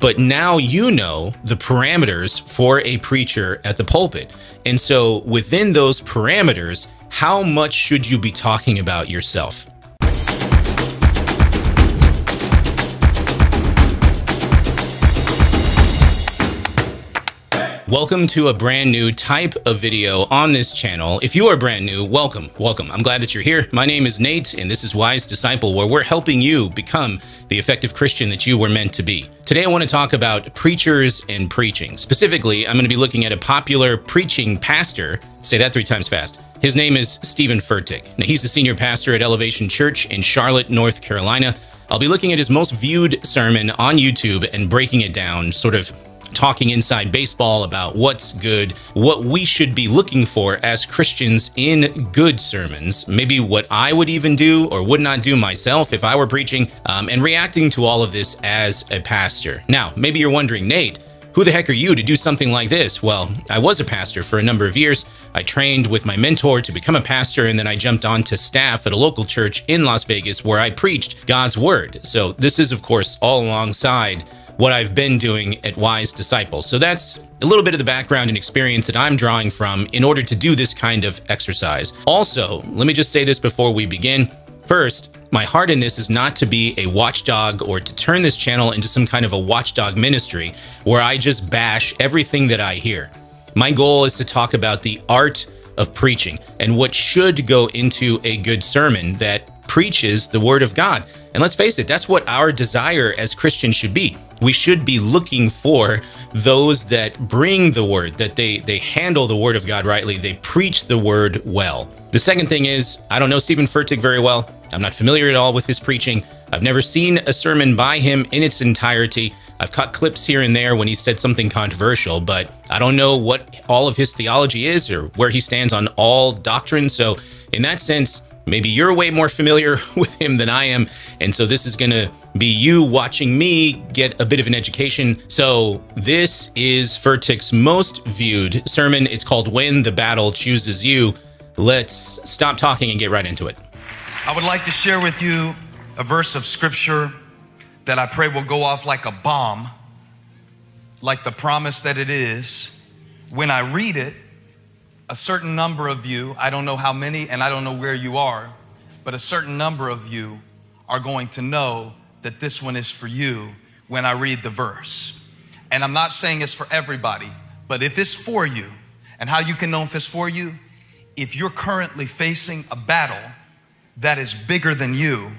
But now you know the parameters for a preacher at the pulpit. And so within those parameters, how much should you be talking about yourself? Welcome to a brand new type of video on this channel. If you are brand new, welcome. I'm glad that you're here. My name is Nate, and this is Wise Disciple, where we're helping you become the effective Christian that you were meant to be. Today, I want to talk about preachers and preaching. Specifically, I'm going to be looking at a popular preaching pastor. Say that 3 times fast. His name is Stephen Furtick. Now, he's the senior pastor at Elevation Church in Charlotte, North Carolina. I'll be looking at his most viewed sermon on YouTube and breaking it down, sort of talking inside baseball about what's good, what we should be looking for as Christians in good sermons, maybe what I would even do or would not do myself if I were preaching, and reacting to all of this as a pastor. Now, maybe you're wondering, Nate, who the heck are you to do something like this? Well, I was a pastor for a number of years. I trained with my mentor to become a pastor, and then I jumped on to staff at a local church in Las Vegas where I preached God's word. So this is, of course, all alongside what I've been doing at Wise Disciple. So that's a little bit of the background and experience that I'm drawing from in order to do this kind of exercise. Also, let me just say this before we begin. First, my heart in this is not to be a watchdog or to turn this channel into some kind of a watchdog ministry where I just bash everything that I hear. My goal is to talk about the art of preaching and what should go into a good sermon that preaches the Word of God. And let's face it, that's what our desire as Christians should be. We should be looking for those that bring the word, that they handle the word of God rightly, they preach the word well. The second thing is, I don't know Stephen Furtick very well. I'm not familiar at all with his preaching. I've never seen a sermon by him in its entirety. I've caught clips here and there when he said something controversial, but I don't know what all of his theology is or where he stands on all doctrine. So in that sense, maybe you're way more familiar with him than I am, and so this is going to be you watching me get a bit of an education. So this is Furtick's most viewed sermon. It's called When the Battle Chooses You. Let's stop talking and get right into it. I would like to share with you a verse of scripture that I pray will go off like a bomb, like the promise that it is. When I read it, a certain number of you, I don't know how many and I don't know where you are, but a certain number of you are going to know that this one is for you when I read the verse. And I'm not saying it's for everybody, but if it's for you, and how you can know if it's for you, if you're currently facing a battle that is bigger than you,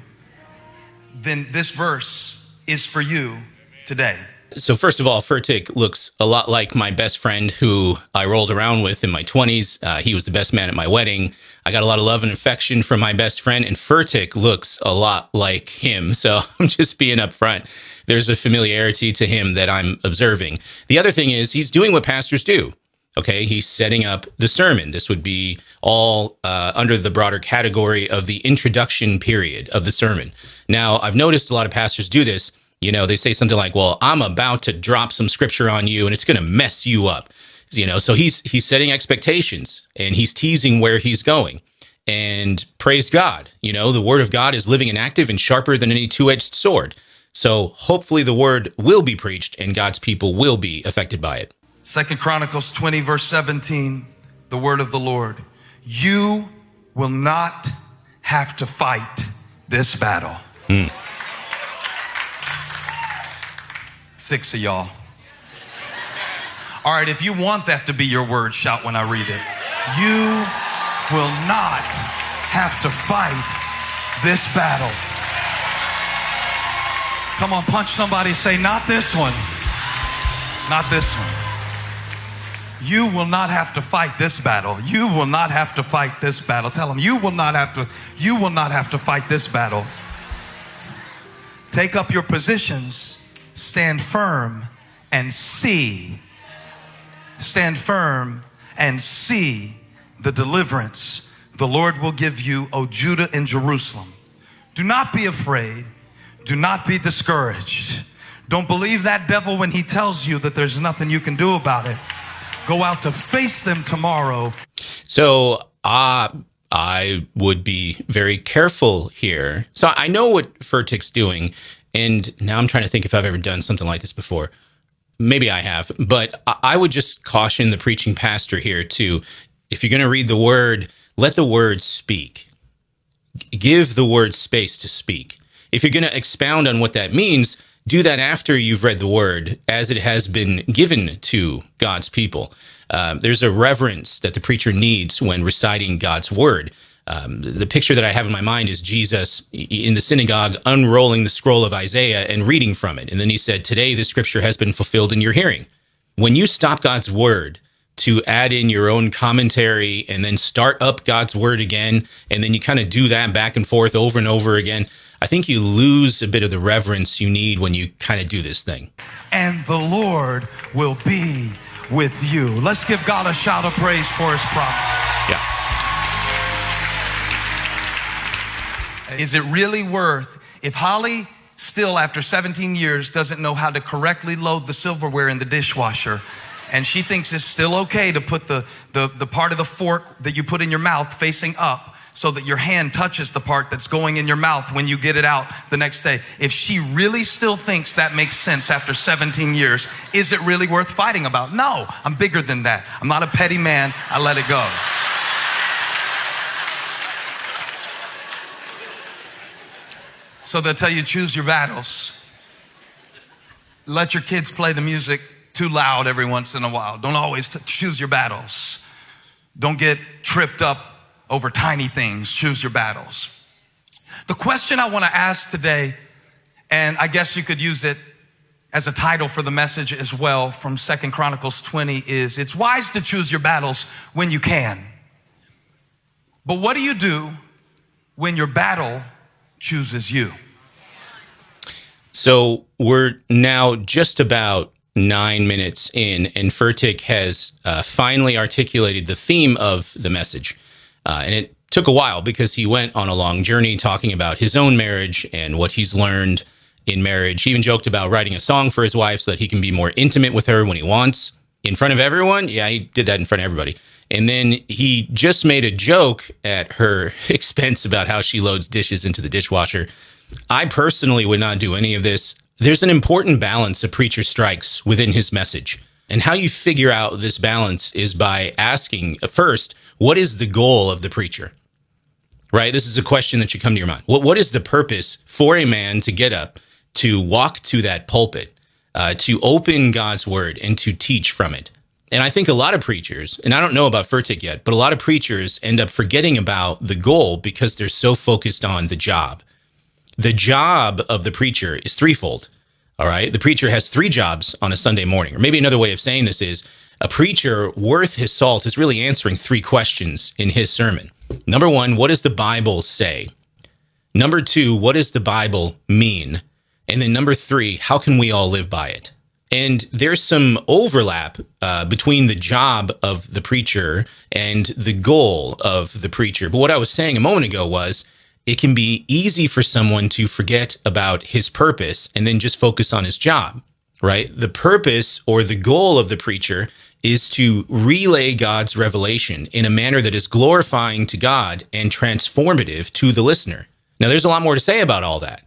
then this verse is for you today. So first of all, Furtick looks a lot like my best friend who I rolled around with in my 20s. He was the best man at my wedding. I got a lot of love and affection from my best friend, and Furtick looks a lot like him. So I'm just being upfront. There's a familiarity to him that I'm observing. The other thing is he's doing what pastors do. Okay, he's setting up the sermon. This would be all under the broader category of the introduction period of the sermon. Now, I've noticed a lot of pastors do this. You know, they say something like, well, I'm about to drop some scripture on you and it's going to mess you up. You know, so he's setting expectations and he's teasing where he's going. And praise God, you know, the word of God is living and active and sharper than any two-edged sword. So hopefully the word will be preached and God's people will be affected by it. Second Chronicles 20, verse 17, the word of the Lord. You will not have to fight this battle. Mm. 6 of y'all. All right, if you want that to be your word, shout when I read it. You will not have to fight this battle. Come on, punch somebody, say, not this one. Not this one. You will not have to fight this battle. You will not have to fight this battle. Tell them, you will not have to fight this battle. Take up your positions. Stand firm and see. Stand firm and see the deliverance the Lord will give you, O Judah and Jerusalem. Do not be afraid. Do not be discouraged. Don't believe that devil when he tells you that there's nothing you can do about it. Go out to face them tomorrow. So, I would be very careful here. So I know what Furtick's doing. And now I'm trying to think if I've ever done something like this before. Maybe I have, but I would just caution the preaching pastor here too. If you're going to read the word, let the word speak. Give the word space to speak. If you're going to expound on what that means, do that after you've read the word as it has been given to God's people. There's a reverence that the preacher needs when reciting God's word. The picture that I have in my mind is Jesus in the synagogue unrolling the scroll of Isaiah and reading from it. And then he said, today this scripture has been fulfilled in your hearing. When you stop God's word to add in your own commentary and then start up God's word again, and then you kind of do that back and forth over and over again, I think you lose a bit of the reverence you need when you kind of do this thing. And the Lord will be with you. Let's give God a shout of praise for his promise. Yeah. Is it really worth, if Holly still after 17 years doesn't know how to correctly load the silverware in the dishwasher, and she thinks it's still okay to put the part of the fork that you put in your mouth facing up, so that your hand touches the part that's going in your mouth when you get it out the next day. If she really still thinks that makes sense after 17 years, is it really worth fighting about? No, I'm bigger than that. I'm not a petty man. I let it go. So they'll tell you, choose your battles. Let your kids play the music too loud every once in a while. Don't always choose your battles. Don't get tripped up over tiny things. Choose your battles. The question I want to ask today, and I guess you could use it as a title for the message as well, from Second Chronicles 20, is it's wise to choose your battles when you can. But what do you do when your battle chooses you? So we're now just about 9 minutes in, and Furtick has finally articulated the theme of the message. And it took a while because he went on a long journey talking about his own marriage and what he's learned in marriage. He even joked about writing a song for his wife so that he can be more intimate with her when he wants. In front of everyone? Yeah, he did that in front of everybody. And then he just made a joke at her expense about how she loads dishes into the dishwasher. I personally would not do any of this. There's an important balance a preacher strikes within his message. And how you figure out this balance is by asking first, what is the goal of the preacher? Right? This is a question that should come to your mind. What is the purpose for a man to get up, to walk to that pulpit, to open God's word and to teach from it? And I think a lot of preachers, and I don't know about Furtick yet, but a lot of preachers end up forgetting about the goal because they're so focused on the job. The job of the preacher is threefold. All right. The preacher has three jobs on a Sunday morning. Or maybe another way of saying this is a preacher worth his salt is really answering three questions in his sermon. Number one, what does the Bible say? Number two, what does the Bible mean? And then number three, how can we all live by it? And there's some overlap between the job of the preacher and the goal of the preacher. But what I was saying a moment ago was, it can be easy for someone to forget about his purpose and then just focus on his job, right? The purpose or the goal of the preacher is to relay God's revelation in a manner that is glorifying to God and transformative to the listener. Now, there's a lot more to say about all that,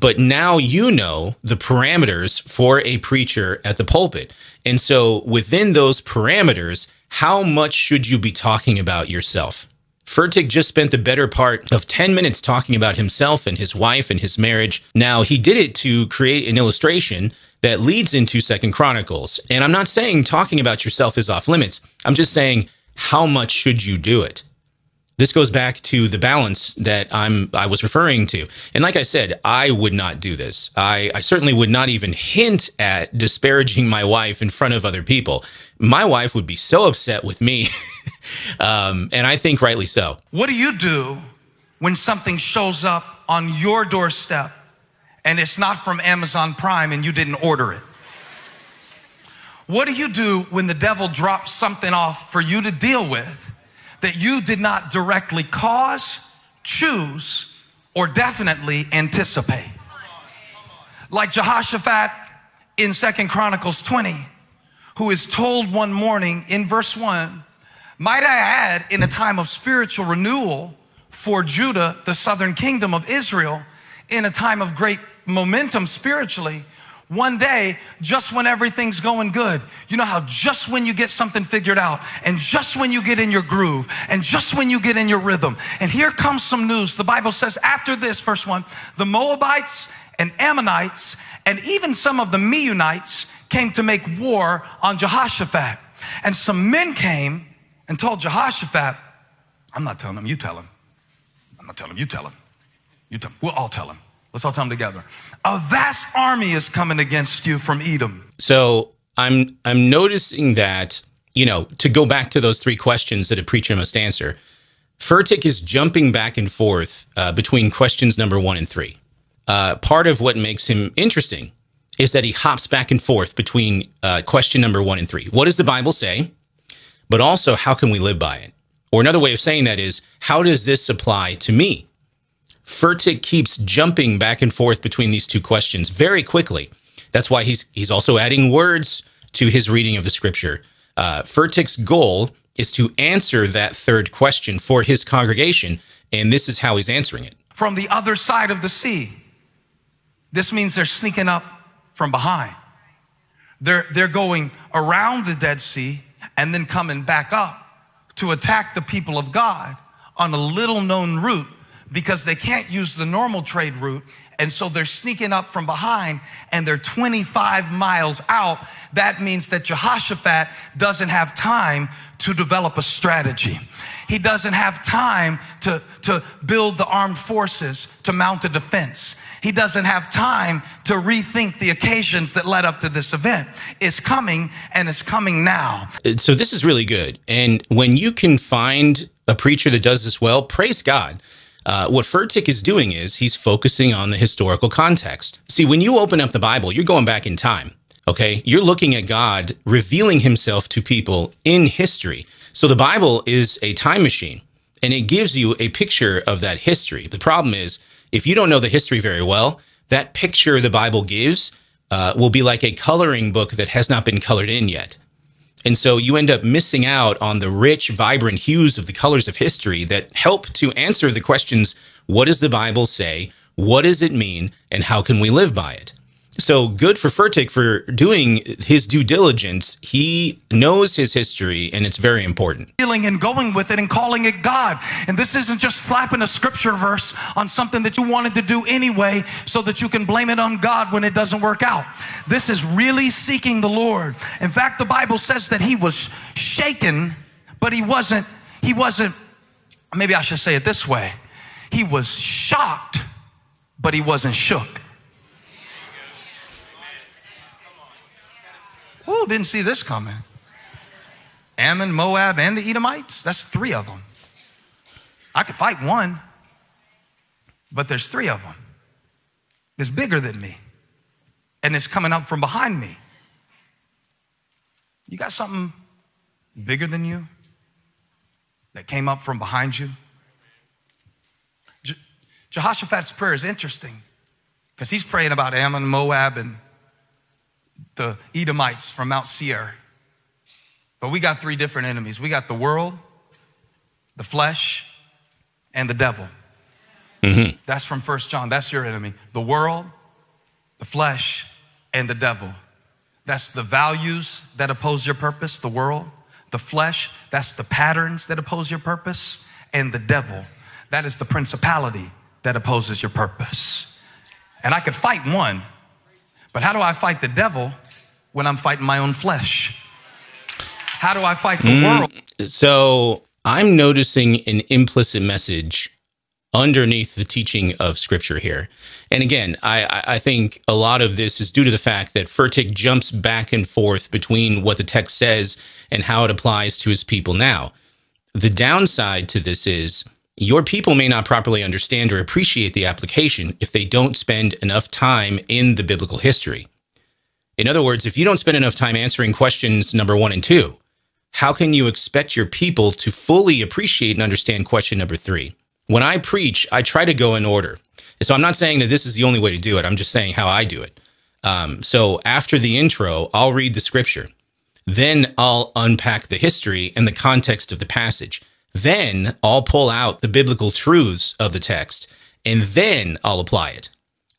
but now you know the parameters for a preacher at the pulpit. And so within those parameters, how much should you be talking about yourself? Furtick just spent the better part of 10 minutes talking about himself and his wife and his marriage. Now, he did it to create an illustration that leads into Second Chronicles. And I'm not saying talking about yourself is off limits. I'm just saying, how much should you do it? This goes back to the balance that I was referring to. And like I said, I would not do this. I certainly would not even hint at disparaging my wife in front of other people. My wife would be so upset with me. And I think rightly so. What do you do when something shows up on your doorstep and it's not from Amazon Prime and you didn't order it? What do you do when the devil drops something off for you to deal with that you did not directly cause, choose, or definitely anticipate? Like Jehoshaphat in 2 Chronicles 20, who is told one morning in verse 1, might I add, in a time of spiritual renewal for Judah, the southern kingdom of Israel, in a time of great momentum spiritually, one day, just when everything's going good, you know how just when you get something figured out, and just when you get in your groove, and just when you get in your rhythm, and here comes some news. The Bible says after this, verse 1, the Moabites and Ammonites and even some of the Meunites came to make war on Jehoshaphat. And some men came and told Jehoshaphat, I'm not telling him, you tell him. I'm not telling him, you tell him. You tell him. We'll all tell him. Let's all tell them together. A vast army is coming against you from Edom. So I'm noticing that, you know, to go back to those three questions that a preacher must answer, Furtick is jumping back and forth between questions number 1 and 3. Part of what makes him interesting is that he hops back and forth between question number 1 and 3. What does the Bible say? But also, how can we live by it? Or another way of saying that is, how does this apply to me? Furtick keeps jumping back and forth between these two questions very quickly. That's why he's also adding words to his reading of the scripture. Furtick's goal is to answer that third question for his congregation, and this is how he's answering it. From the other side of the sea. This means they're sneaking up from behind. They're going around the Dead Sea and then coming back up to attack the people of God on a little known route, because they can't use the normal trade route, and so they're sneaking up from behind, and they're 25 miles out. That means that Jehoshaphat doesn't have time to develop a strategy. He doesn't have time to build the armed forces, to mount a defense. He doesn't have time to rethink the occasions that led up to this event. It's coming, and it's coming now. So this is really good, and when you can find a preacher that does this well, praise God. What Furtick is doing is he's focusing on the historical context. See, when you open up the Bible, you're going back in time, okay? You're looking at God revealing himself to people in history. So the Bible is a time machine, and it gives you a picture of that history. The problem is, if you don't know the history very well, that picture the Bible gives will be like a coloring book that has not been colored in yet. And so you end up missing out on the rich, vibrant hues of the colors of history that help to answer the questions, what does the Bible say, what does it mean, and how can we live by it? So good for Furtick for doing his due diligence. He knows his history, and it's very important. Dealing and going with it and calling it God. And this isn't just slapping a scripture verse on something that you wanted to do anyway so that you can blame it on God when it doesn't work out. This is really seeking the Lord. In fact, the Bible says that he was shaken, but he wasn't, maybe I should say it this way. He was shocked, but he wasn't shook. Ooh, didn't see this coming. Ammon, Moab, and the Edomites. That's 3 of them. I could fight one, but there's 3 of them. It's bigger than me, and it's coming up from behind me. You got something bigger than you that came up from behind you? Jehoshaphat's prayer is interesting because he's praying about Ammon, Moab, and the Edomites from Mount Seir. But we got 3 different enemies. We got the world, the flesh, and the devil. Mm-hmm. That's from First John. That's your enemy. The world, the flesh, and the devil. That's the values that oppose your purpose, the world. The flesh, that's the patterns that oppose your purpose. And the devil, that is the principality that opposes your purpose. And I could fight one, but how do I fight the devil when I'm fighting my own flesh? How do I fight the world? So I'm noticing an implicit message underneath the teaching of Scripture here. And again, I think a lot of this is due to the fact that Furtick jumps back and forth between what the text says and how it applies to his people now. The downside to this is your people may not properly understand or appreciate the application if they don't spend enough time in the biblical history. In other words, if you don't spend enough time answering questions number 1 and 2, how can you expect your people to fully appreciate and understand question number 3? When I preach, I try to go in order. So I'm not saying that this is the only way to do it. I'm just saying how I do it. So after the intro, I'll read the scripture. Then I'll unpack the history and the context of the passage. Then I'll pull out the biblical truths of the text, and then I'll apply it.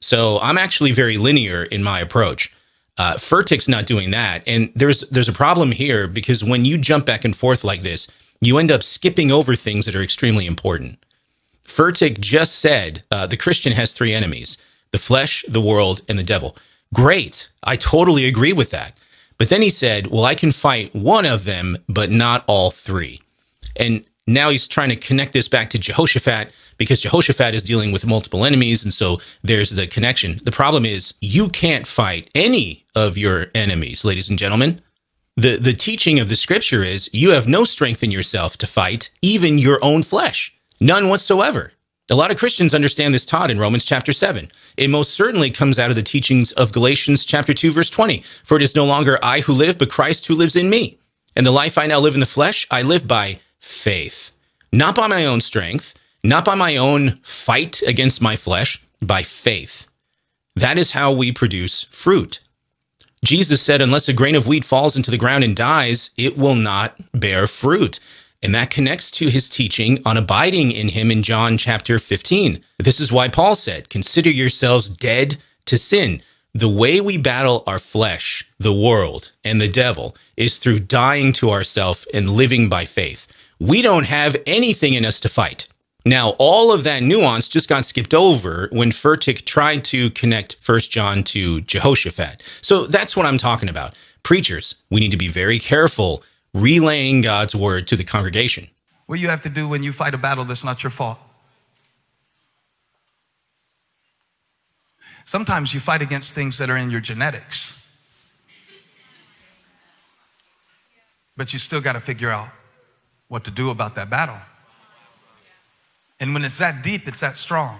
So I'm actually very linear in my approach. Furtick's not doing that. And there's a problem here, because when you jump back and forth like this, you end up skipping over things that are extremely important. Furtick just said the Christian has three enemies: the flesh, the world, and the devil. Great. I totally agree with that. But then he said, well, I can fight one of them, but not all three. And now he's trying to connect this back to Jehoshaphat, because Jehoshaphat is dealing with multiple enemies, and so there's the connection. The problem is you can't fight any of your enemies, ladies and gentlemen. The teaching of the scripture is you have no strength in yourself to fight even your own flesh, none whatsoever. A lot of Christians understand this taught in Romans chapter 7. It most certainly comes out of the teachings of Galatians chapter 2, verse 20. For it is no longer I who live, but Christ who lives in me. And the life I now live in the flesh, I live by faith, not by my own strength, not by my own fight against my flesh, by faith. That is how we produce fruit. Jesus said, unless a grain of wheat falls into the ground and dies, it will not bear fruit. And that connects to his teaching on abiding in him in John chapter 15. This is why Paul said, consider yourselves dead to sin. The way we battle our flesh, the world, and the devil is through dying to ourselves and living by faith. We don't have anything in us to fight. Now, all of that nuance just got skipped over when Furtick tried to connect First John to Jehoshaphat. So that's what I'm talking about. Preachers, we need to be very careful relaying God's word to the congregation. What you have to do when you fight a battle that's not your fault. Sometimes you fight against things that are in your genetics, but you still got to figure out what to do about that battle. And when it's that deep, it's that strong.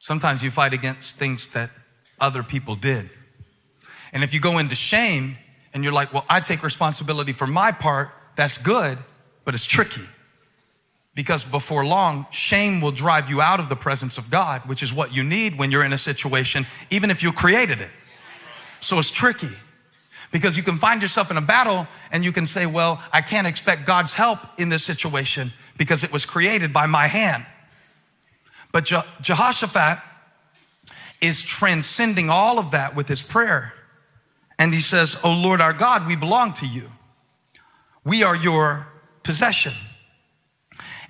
Sometimes you fight against things that other people did. And if you go into shame and you're like, well, I take responsibility for my part, that's good, but it's tricky. Because before long, shame will drive you out of the presence of God, which is what you need when you're in a situation, even if you created it. So it's tricky. Because you can find yourself in a battle and you can say, well, I can't expect God's help in this situation because it was created by my hand. But Jehoshaphat is transcending all of that with his prayer. And he says, oh Lord, our God, we belong to you. We are your possession.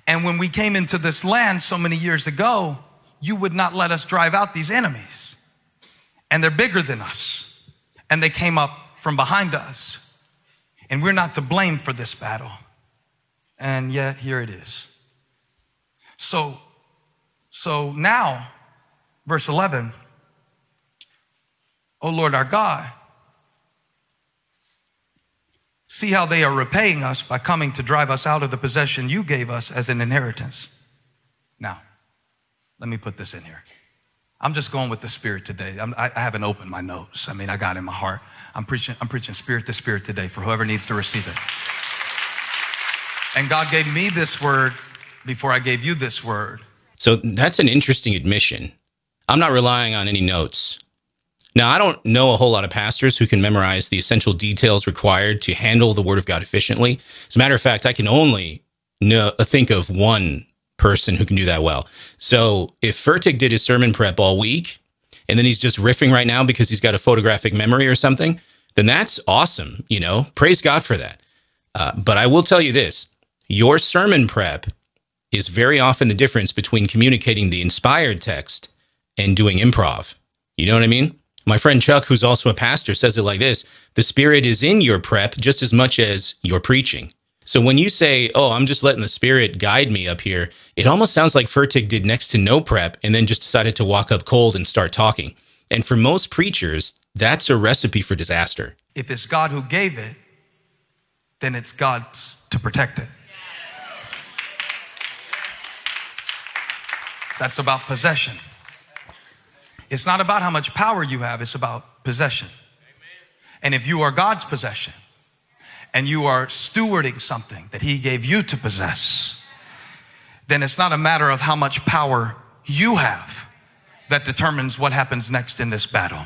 And when we came into this land so many years ago, you would not let us drive out these enemies. And they're bigger than us. And they came up from behind us, and we're not to blame for this battle, and yet here it is. So now, verse 11, O Lord our God, see how they are repaying us by coming to drive us out of the possession you gave us as an inheritance. Now, let me put this in here. I'm just going with the Spirit today. I haven't opened my notes. I mean, I got it in my heart. I'm preaching Spirit to Spirit today for whoever needs to receive it. And God gave me this word before I gave you this word. So that's an interesting admission. I'm not relying on any notes. Now, I don't know a whole lot of pastors who can memorize the essential details required to handle the Word of God efficiently. As a matter of fact, I can only think of one person who can do that well. So if Furtick did his sermon prep all week, and then he's just riffing right now because he's got a photographic memory or something, then that's awesome, you know, praise God for that. But I will tell you this, your sermon prep is very often the difference between communicating the inspired text and doing improv. You know what I mean? My friend Chuck, who's also a pastor, says it like this: the Spirit is in your prep just as much as your preaching. So when you say, oh, I'm just letting the Spirit guide me up here, it almost sounds like Furtick did next to no prep and then just decided to walk up cold and start talking. And for most preachers, that's a recipe for disaster. If it's God who gave it, then it's God's to protect it. That's about possession. It's not about how much power you have, it's about possession. And if you are God's possession, and you are stewarding something that he gave you to possess, then it's not a matter of how much power you have that determines what happens next in this battle.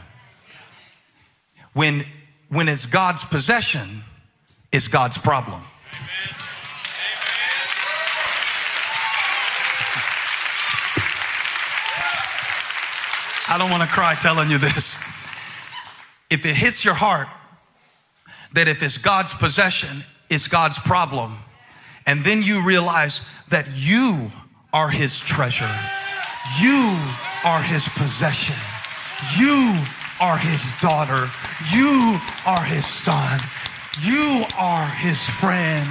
When it's God's possession, it's God's problem. Amen. I don't want to cry telling you this. If it hits your heart that if it's God's possession, it's God's problem, and then you realize that you are his treasure, you are his possession, you are his daughter, you are his son, you are his friend,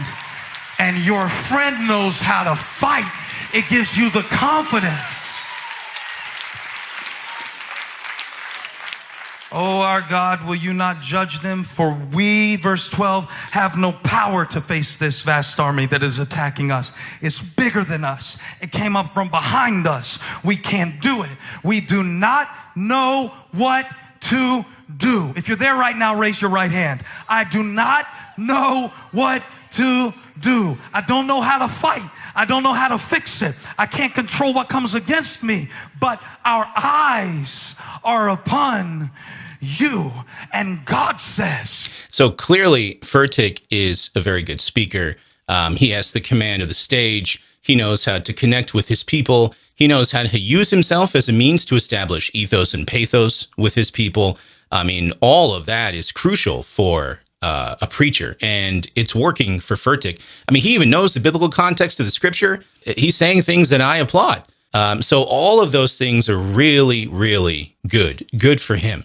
and your friend knows how to fight, it gives you the confidence. Oh, our God, will you not judge them? For we, verse 12, have no power to face this vast army that is attacking us. It's bigger than us. It came up from behind us. We can't do it. We do not know what to do. If you're there right now, raise your right hand. I do not know what to do. I don't know how to fight. I don't know how to fix it. I can't control what comes against me, but our eyes are upon you. And God says. So clearly, Furtick is a very good speaker. He has the command of the stage. He knows how to connect with his people. He knows how to use himself as a means to establish ethos and pathos with his people. I mean, all of that is crucial for a preacher, and it's working for Furtick. I mean, he even knows the biblical context of the scripture. He's saying things that I applaud. So all of those things are really, really good. Good for him.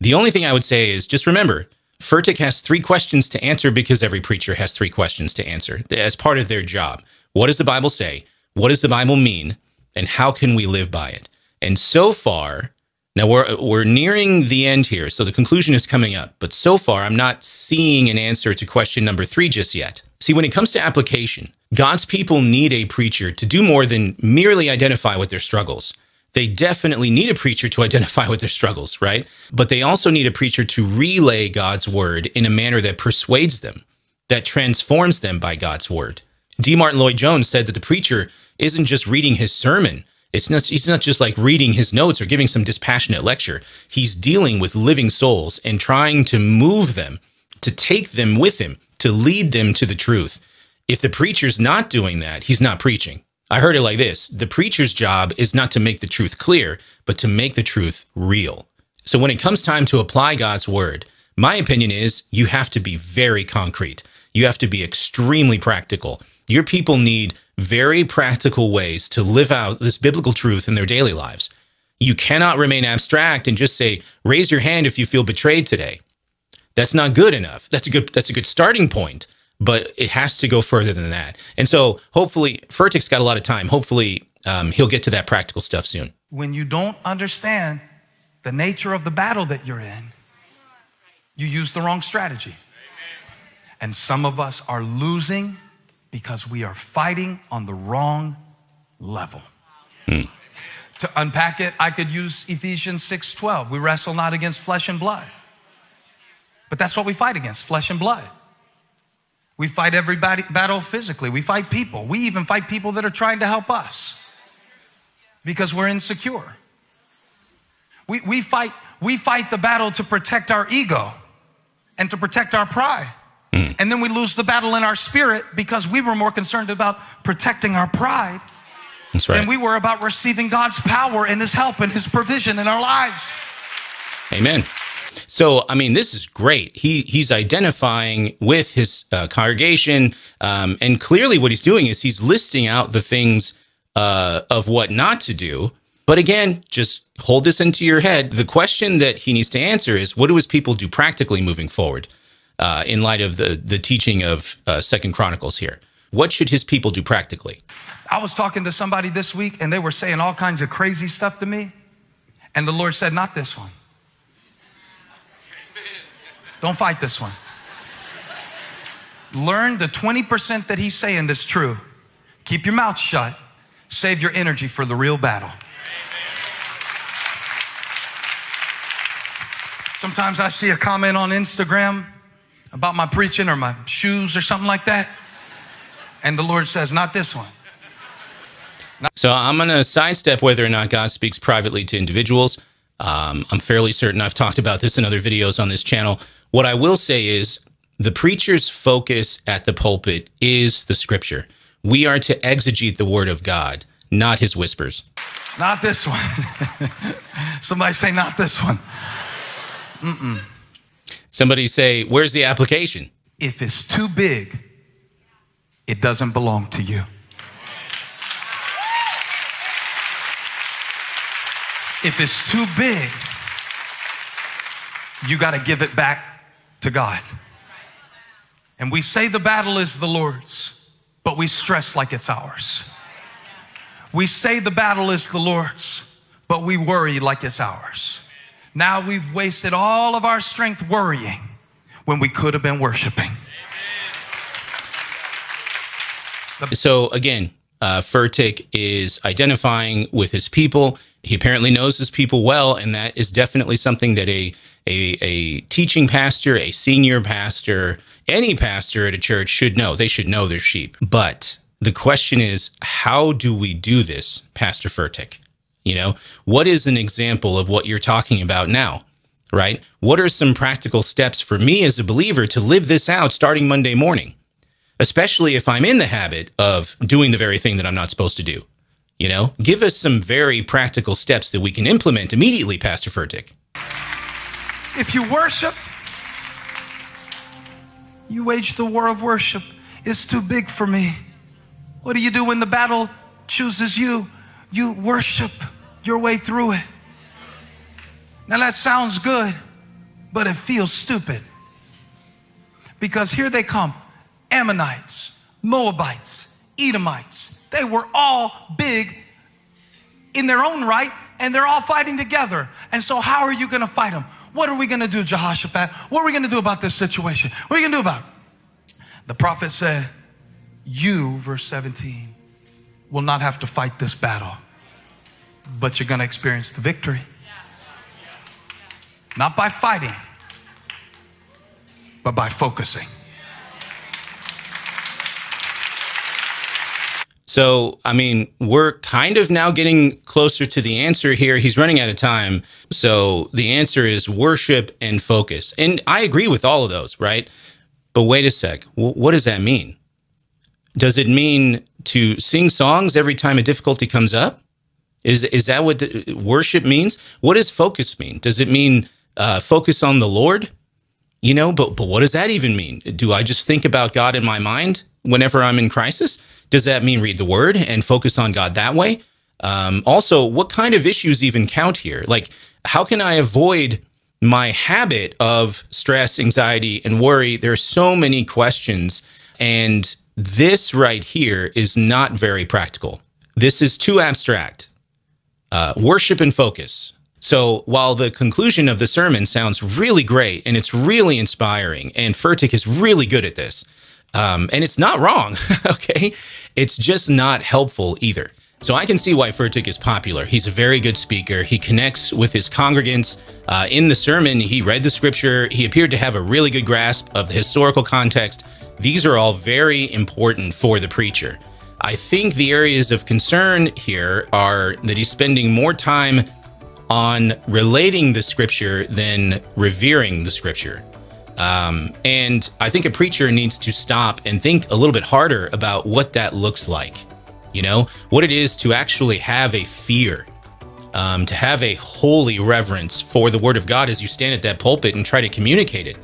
The only thing I would say is just remember, Furtick has three questions to answer because every preacher has three questions to answer as part of their job. What does the Bible say? What does the Bible mean? And how can we live by it? And so far, now we're nearing the end here, so the conclusion is coming up. But so far, I'm not seeing an answer to question number 3 just yet. See, when it comes to application, God's people need a preacher to do more than merely identify with their struggles. They definitely need a preacher to identify with their struggles, right? But they also need a preacher to relay God's word in a manner that persuades them, that transforms them by God's word. D. Martin Lloyd-Jones said that the preacher isn't just reading his sermon. He's not just like reading his notes or giving some dispassionate lecture. He's dealing with living souls and trying to move them, to take them with him, to lead them to the truth. If the preacher's not doing that, he's not preaching. I heard it like this. The preacher's job is not to make the truth clear, but to make the truth real. So when it comes time to apply God's word, my opinion is you have to be very concrete. You have to be extremely practical. Your people need very practical ways to live out this biblical truth in their daily lives. You cannot remain abstract and just say, raise your hand if you feel betrayed today. That's not good enough. That's a good starting point, but it has to go further than that. And so hopefully, Furtick's got a lot of time. Hopefully, he'll get to that practical stuff soon. When you don't understand the nature of the battle that you're in, you use the wrong strategy. Amen. And some of us are losing because we are fighting on the wrong level. Hmm. To unpack it, I could use Ephesians 6:12. We wrestle not against flesh and blood. But that's what we fight against, flesh and blood. We fight every battle physically. We fight people. We even fight people that are trying to help us because we're insecure. We fight the battle to protect our ego and to protect our pride. And then we lose the battle in our spirit because we were more concerned about protecting our pride than we were about receiving God's power and his help and his provision in our lives. Amen. So, I mean, this is great. He's identifying with his congregation, and clearly what he's doing is he's listing out the things of what not to do. But again, just hold this into your head. The question that he needs to answer is, what do his people do practically moving forward? In light of the teaching of Second Chronicles here. What should his people do practically? I was talking to somebody this week, and they were saying all kinds of crazy stuff to me. And the Lord said, not this one. Don't fight this one. Learn the 20% that he's saying that's true. Keep your mouth shut. Save your energy for the real battle. Sometimes I see a comment on Instagram about my preaching or my shoes or something like that. And the Lord says, not this one. So I'm going to sidestep whether or not God speaks privately to individuals. I'm fairly certain I've talked about this in other videos on this channel. What I will say is the preacher's focus at the pulpit is the scripture. We are to exegete the word of God, not his whispers. Not this one. Somebody say, not this one. Mm-mm. Somebody say, where's the application? If it's too big, it doesn't belong to you. If it's too big, you got to give it back to God. And we say the battle is the Lord's, but we stress like it's ours. We say the battle is the Lord's, but we worry like it's ours. Now we've wasted all of our strength worrying when we could have been worshiping. So again, Furtick is identifying with his people. He apparently knows his people well, and that is definitely something that a teaching pastor, a senior pastor, any pastor at a church should know. They should know their sheep. But the question is, how do we do this, Pastor Furtick? You know, what is an example of what you're talking about now, right? What are some practical steps for me as a believer to live this out starting Monday morning, especially if I'm in the habit of doing the very thing that I'm not supposed to do? You know, give us some very practical steps that we can implement immediately, Pastor Furtick. If you worship, you wage the war of worship. It's too big for me. What do you do when the battle chooses you? You worship your way through it. Now that sounds good, but it feels stupid. Because here they come, Ammonites, Moabites, Edomites. They were all big in their own right, and they're all fighting together. And so how are you going to fight them? What are we going to do, Jehoshaphat? What are we going to do about this situation? What are you going to do about it? The prophet said, you, verse 17, will not have to fight this battle, but you're going to experience the victory. Not by fighting, but by focusing. So, I mean, we're kind of now getting closer to the answer here. He's running out of time. So the answer is worship and focus. And I agree with all of those, right? But wait a sec. What does that mean? Does it mean to sing songs every time a difficulty comes up? Is that what worship means? What does focus mean? Does it mean focus on the Lord? You know, but what does that even mean? Do I just think about God in my mind whenever I'm in crisis? Does that mean read the word and focus on God that way? Also, what kind of issues even count here? Like, how can I avoid my habit of stress, anxiety, and worry? There are so many questions, and this right here is not very practical. This is too abstract. Worship and focus. So while the conclusion of the sermon sounds really great, and it's really inspiring, and Furtick is really good at this, and it's not wrong, okay? It's just not helpful either. So I can see why Furtick is popular. He's a very good speaker. He connects with his congregants. In the sermon, he read the scripture. He appeared to have a really good grasp of the historical context. These are all very important for the preacher. I think the areas of concern here are that he's spending more time on relating the scripture than revering the scripture. And I think a preacher needs to stop and think a little bit harder about what that looks like, you know, what it is to actually have a fear, to have a holy reverence for the word of God as you stand at that pulpit and try to communicate it,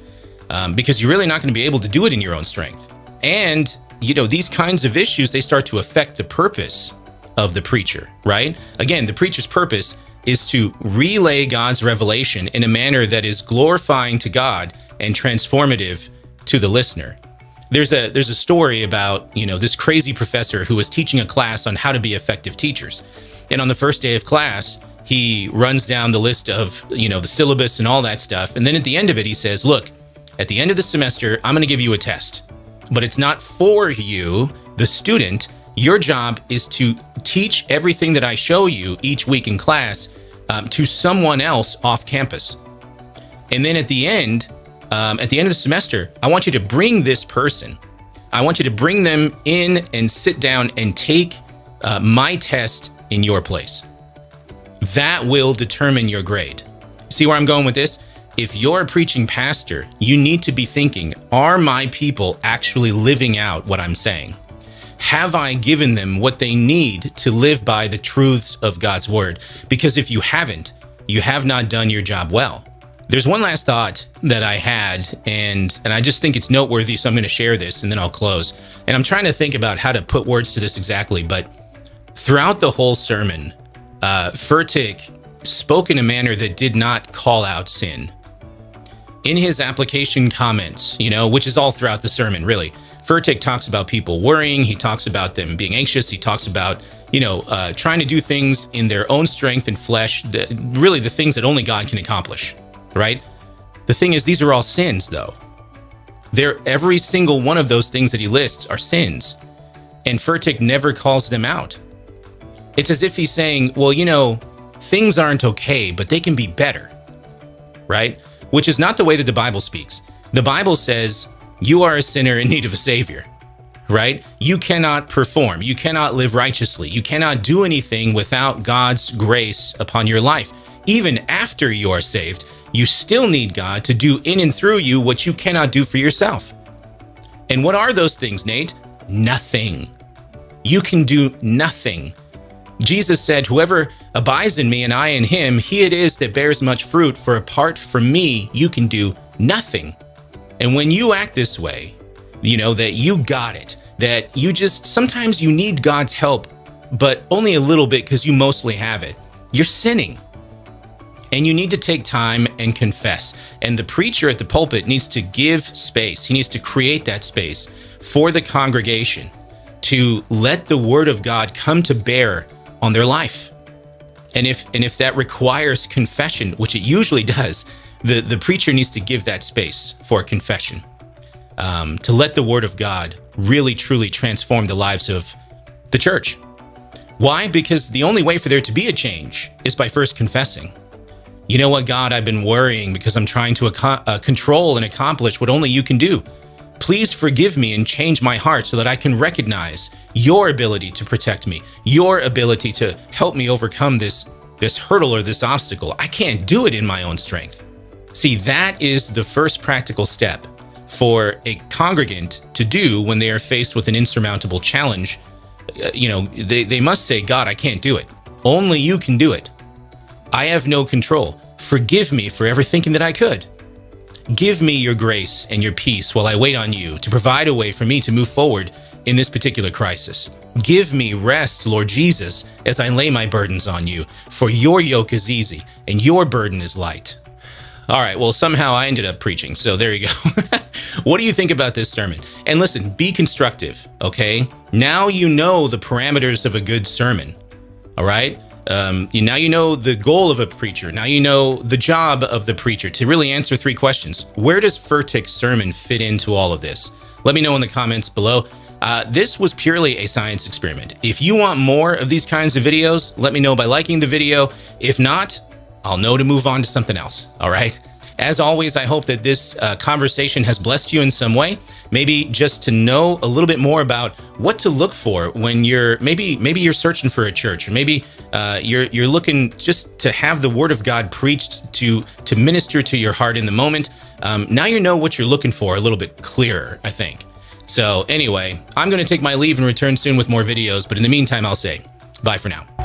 because you're really not going to be able to do it in your own strength. And, you know, these kinds of issues, they start to affect the purpose of the preacher, right? Again, the preacher's purpose is to relay God's revelation in a manner that is glorifying to God and transformative to the listener. There's a story about, you know, this crazy professor who was teaching a class on how to be effective teachers. And on the first day of class, he runs down the list of, you know, the syllabus and all that stuff. And then at the end of it, he says, look, at the end of the semester, I'm going to give you a test, but it's not for you, the student. Your job is to teach everything that I show you each week in class to someone else off campus. And then at the end of the semester, I want you to bring this person. I want you to bring them in and sit down and take my test in your place. That will determine your grade. See where I'm going with this? If you're a preaching pastor, you need to be thinking, are my people actually living out what I'm saying? have I given them what they need to live by the truths of God's word? Because if you haven't, you have not done your job well. There's one last thought that I had, and I just think it's noteworthy, so I'm going to share this and then I'll close. And I'm trying to think about how to put words to this exactly, but throughout the whole sermon, Furtick spoke in a manner that did not call out sin. In his application comments, you know, which is all throughout the sermon, really, Furtick talks about people worrying. He talks about them being anxious. He talks about, you know, trying to do things in their own strength and flesh, really the things that only God can accomplish, right? The thing is, these are all sins, though. Every single one of those things that he lists are sins, and Furtick never calls them out. It's as if he's saying, well, you know, things aren't okay, but they can be better, right? Which is not the way that the Bible speaks. The Bible says you are a sinner in need of a savior, right? You cannot perform. You cannot live righteously. You cannot do anything without God's grace upon your life. Even after you are saved, you still need God to do in and through you what you cannot do for yourself. And what are those things, Nate? Nothing. You can do nothing. Jesus said, whoever abides in me and I in him, he it is that bears much fruit, for apart from me, you can do nothing. And when you act this way, you know that you got it, that you just, sometimes you need God's help, but only a little bit because you mostly have it. You're sinning, and you need to take time and confess. And the preacher at the pulpit needs to give space. He needs to create that space for the congregation to let the word of God come to bear on their life. And if that requires confession, which it usually does, the preacher needs to give that space for confession, to let the word of God really, truly transform the lives of the church. Why? Because the only way for there to be a change is by first confessing. You know what, God, I've been worrying because I'm trying to control and accomplish what only you can do. Please forgive me and change my heart so that I can recognize your ability to protect me, your ability to help me overcome this hurdle or this obstacle. I can't do it in my own strength. See, that is the first practical step for a congregant to do when they are faced with an insurmountable challenge. You know, they must say, God, I can't do it. Only you can do it. I have no control. Forgive me for ever thinking that I could. Give me your grace and your peace while I wait on you to provide a way for me to move forward in this particular crisis. Give me rest, Lord Jesus, as I lay my burdens on you, for your yoke is easy and your burden is light. All right, well, somehow I ended up preaching, so there you go. What do you think about this sermon? And listen, be constructive, okay? Now you know the parameters of a good sermon, all right? Now you know the goal of a preacher. Now you know the job of the preacher to really answer three questions. Where does Furtick's sermon fit into all of this? Let me know in the comments below. This was purely a science experiment. If you want more of these kinds of videos, let me know by liking the video. If not, I'll know to move on to something else, all right? As always, I hope that this conversation has blessed you in some way, maybe just to know a little bit more about what to look for when you're, maybe you're searching for a church, or maybe you're looking just to have the word of God preached to minister to your heart in the moment. Now you know what you're looking for a little bit clearer, I think. So anyway, I'm gonna take my leave and return soon with more videos, but in the meantime, I'll say bye for now.